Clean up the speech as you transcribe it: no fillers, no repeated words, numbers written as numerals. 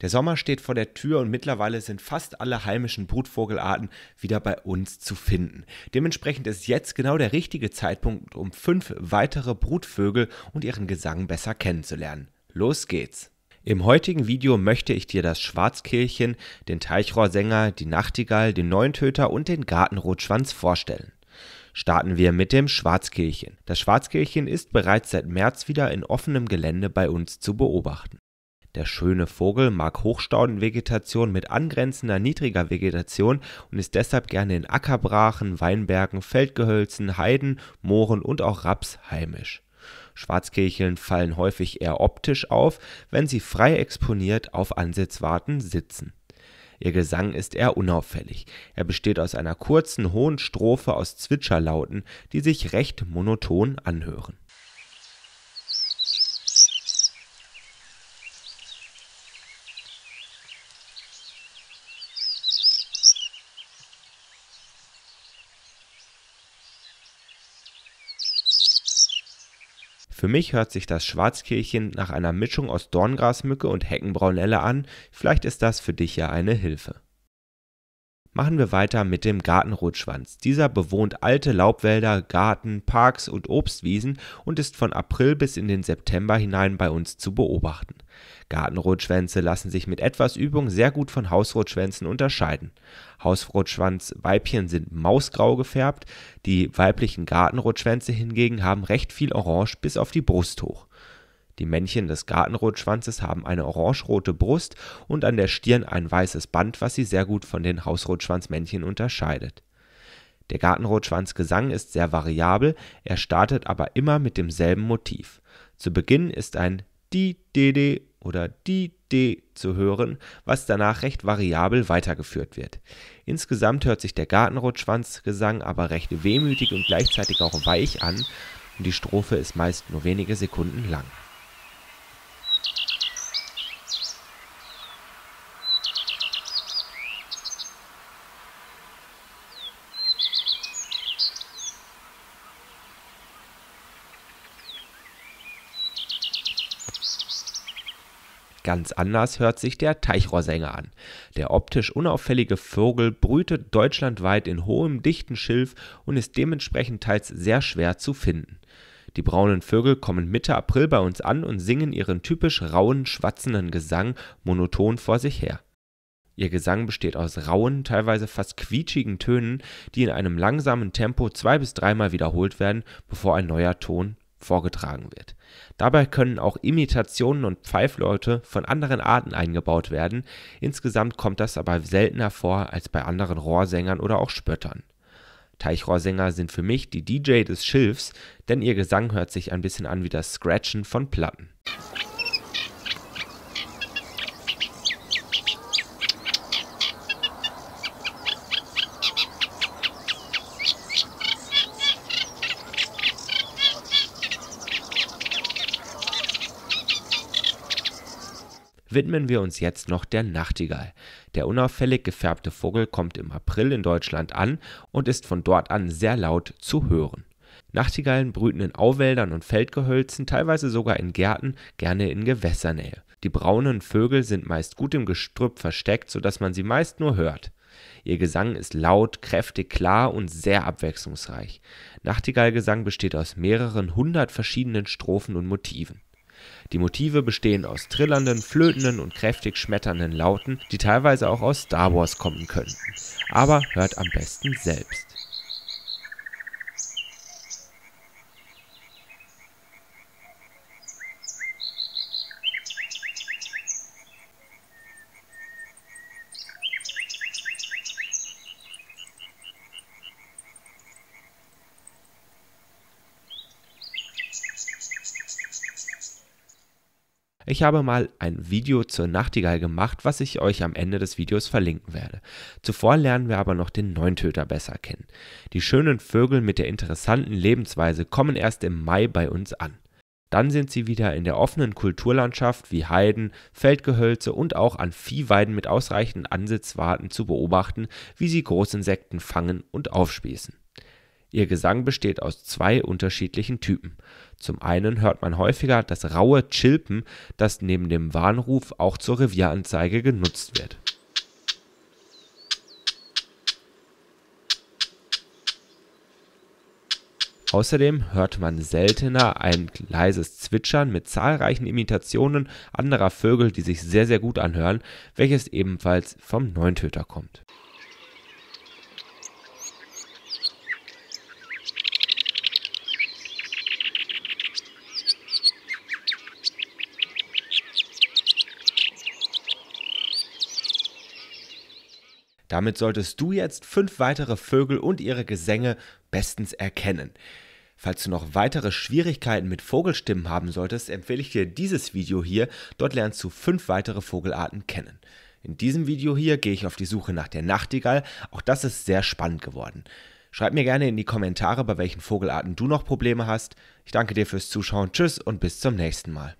Der Sommer steht vor der Tür und mittlerweile sind fast alle heimischen Brutvogelarten wieder bei uns zu finden. Dementsprechend ist jetzt genau der richtige Zeitpunkt, um 5 weitere Brutvögel und ihren Gesang besser kennenzulernen. Los geht's! Im heutigen Video möchte ich dir das Schwarzkehlchen, den Teichrohrsänger, die Nachtigall, den Neuntöter und den Gartenrotschwanz vorstellen. Starten wir mit dem Schwarzkehlchen. Das Schwarzkehlchen ist bereits seit März wieder in offenem Gelände bei uns zu beobachten. Der schöne Vogel mag Hochstaudenvegetation mit angrenzender niedriger Vegetation und ist deshalb gerne in Ackerbrachen, Weinbergen, Feldgehölzen, Heiden, Mooren und auch Raps heimisch. Schwarzkehlchen fallen häufig eher optisch auf, wenn sie frei exponiert auf Ansitzwarten sitzen. Ihr Gesang ist eher unauffällig. Er besteht aus einer kurzen, hohen Strophe aus Zwitscherlauten, die sich recht monoton anhören. Für mich hört sich das Schwarzkehlchen nach einer Mischung aus Dorngrasmücke und Heckenbraunelle an, vielleicht ist das für dich ja eine Hilfe. Machen wir weiter mit dem Gartenrotschwanz. Dieser bewohnt alte Laubwälder, Garten, Parks und Obstwiesen und ist von April bis in den September hinein bei uns zu beobachten. Gartenrotschwänze lassen sich mit etwas Übung sehr gut von Hausrotschwänzen unterscheiden. Hausrotschwanz-Weibchen sind mausgrau gefärbt, die weiblichen Gartenrotschwänze hingegen haben recht viel Orange bis auf die Brust hoch. Die Männchen des Gartenrotschwanzes haben eine orangerote Brust und an der Stirn ein weißes Band, was sie sehr gut von den Hausrotschwanzmännchen unterscheidet. Der Gartenrotschwanzgesang ist sehr variabel, er startet aber immer mit demselben Motiv. Zu Beginn ist ein Di-De-De oder Di-De zu hören, was danach recht variabel weitergeführt wird. Insgesamt hört sich der Gartenrotschwanzgesang aber recht wehmütig und gleichzeitig auch weich an und die Strophe ist meist nur wenige Sekunden lang. Ganz anders hört sich der Teichrohrsänger an. Der optisch unauffällige Vogel brütet deutschlandweit in hohem, dichten Schilf und ist dementsprechend teils sehr schwer zu finden. Die braunen Vögel kommen Mitte April bei uns an und singen ihren typisch rauen, schwatzenden Gesang monoton vor sich her. Ihr Gesang besteht aus rauen, teilweise fast quietschigen Tönen, die in einem langsamen Tempo 2- bis 3-mal wiederholt werden, bevor ein neuer Ton vorgetragen wird. Dabei können auch Imitationen und Pfeifläute von anderen Arten eingebaut werden. Insgesamt kommt das aber seltener vor als bei anderen Rohrsängern oder auch Spöttern. Teichrohrsänger sind für mich die DJ des Schilfs, denn ihr Gesang hört sich ein bisschen an wie das Scratchen von Platten. Widmen wir uns jetzt noch der Nachtigall. Der unauffällig gefärbte Vogel kommt im April in Deutschland an und ist von dort an sehr laut zu hören. Nachtigallen brüten in Auwäldern und Feldgehölzen, teilweise sogar in Gärten, gerne in Gewässernähe. Die braunen Vögel sind meist gut im Gestrüpp versteckt, sodass man sie meist nur hört. Ihr Gesang ist laut, kräftig, klar und sehr abwechslungsreich. Nachtigallgesang besteht aus mehreren 100 verschiedenen Strophen und Motiven. Die Motive bestehen aus trillernden, flötenden und kräftig schmetternden Lauten, die teilweise auch aus Star Wars kommen könnten. Aber hört am besten selbst. Ich habe mal ein Video zur Nachtigall gemacht, was ich euch am Ende des Videos verlinken werde. Zuvor lernen wir aber noch den Neuntöter besser kennen. Die schönen Vögel mit der interessanten Lebensweise kommen erst im Mai bei uns an. Dann sind sie wieder in der offenen Kulturlandschaft wie Heiden, Feldgehölze und auch an Viehweiden mit ausreichenden Ansitzwarten zu beobachten, wie sie Großinsekten fangen und aufspießen. Ihr Gesang besteht aus zwei unterschiedlichen Typen. Zum einen hört man häufiger das raue Chilpen, das neben dem Warnruf auch zur Revieranzeige genutzt wird. Außerdem hört man seltener ein leises Zwitschern mit zahlreichen Imitationen anderer Vögel, die sich sehr, sehr gut anhören, welches ebenfalls vom Neuntöter kommt. Damit solltest du jetzt 5 weitere Vögel und ihre Gesänge bestens erkennen. Falls du noch weitere Schwierigkeiten mit Vogelstimmen haben solltest, empfehle ich dir dieses Video hier. Dort lernst du 5 weitere Vogelarten kennen. In diesem Video hier gehe ich auf die Suche nach der Nachtigall. Auch das ist sehr spannend geworden. Schreib mir gerne in die Kommentare, bei welchen Vogelarten du noch Probleme hast. Ich danke dir fürs Zuschauen. Tschüss und bis zum nächsten Mal.